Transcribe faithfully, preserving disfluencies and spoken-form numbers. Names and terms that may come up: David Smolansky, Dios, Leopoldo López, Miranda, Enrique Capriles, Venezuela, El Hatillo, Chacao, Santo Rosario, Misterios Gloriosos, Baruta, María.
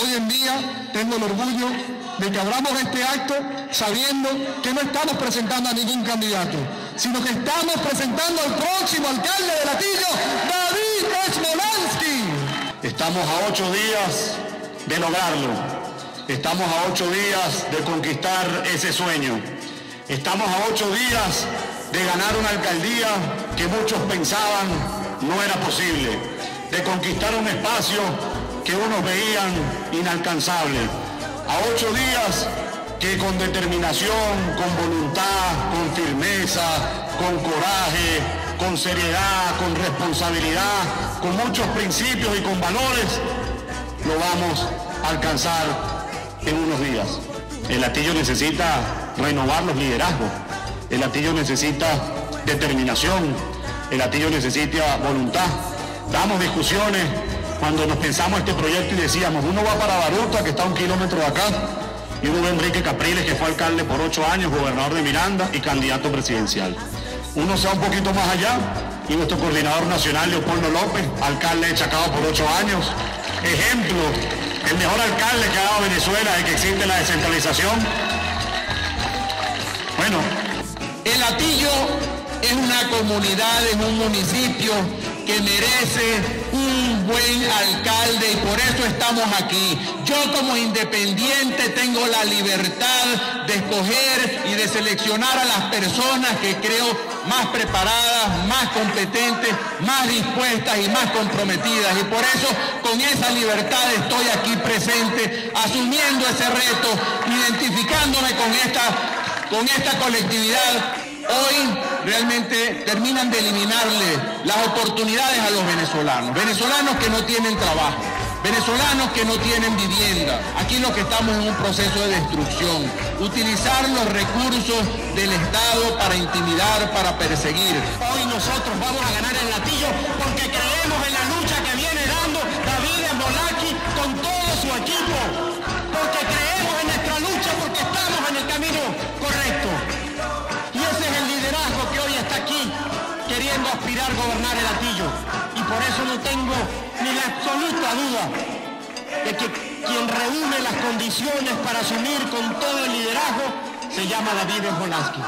Hoy en día tengo el orgullo de que abramos este acto sabiendo que no estamos presentando a ningún candidato, sino que estamos presentando al próximo alcalde de El Hatillo, David Smolansky. Estamos a ocho días de lograrlo. Estamos a ocho días de conquistar ese sueño. Estamos a ocho días de ganar una alcaldía que muchos pensaban no era posible, de conquistar un espacio que unos veían inalcanzable. A ocho días que con determinación, con voluntad, con firmeza, con coraje, con seriedad, con responsabilidad, con muchos principios y con valores, lo vamos a alcanzar en unos días. El Hatillo necesita renovar los liderazgos. El Hatillo necesita determinación. El Hatillo necesita voluntad. Damos discusiones cuando nos pensamos este proyecto y decíamos, uno va para Baruta, que está a un kilómetro de acá, y uno ve a Enrique Capriles, que fue alcalde por ocho años, gobernador de Miranda y candidato presidencial. Uno se va un poquito más allá y nuestro coordinador nacional, Leopoldo López, alcalde de Chacao por ocho años, ejemplo, el mejor alcalde que ha dado Venezuela de que existe la descentralización. Bueno, El Hatillo es una comunidad, es un municipio que merece un buen alcalde y por eso estamos aquí. Yo como independiente tengo la libertad de escoger y de seleccionar a las personas que creo más preparadas, más competentes, más dispuestas y más comprometidas. Y por eso con esa libertad estoy aquí presente, asumiendo ese reto, identificándome con esta, con esta colectividad. Hoy realmente terminan de eliminarle las oportunidades a los venezolanos. Venezolanos que no tienen trabajo, venezolanos que no tienen vivienda. Aquí lo que estamos en un proceso de destrucción. Utilizar los recursos del Estado para intimidar, para perseguir. Hoy nosotros vamos a ganar El Hatillo porque creemos en la lucha que viene dando David Smolansky con todo su equipo. Porque creemos en nuestra lucha, porque estamos en el camino correcto. Queriendo aspirar a gobernar El Hatillo, y por eso no tengo ni la absoluta duda de que quien reúne las condiciones para asumir con todo el liderazgo se llama David Smolansky.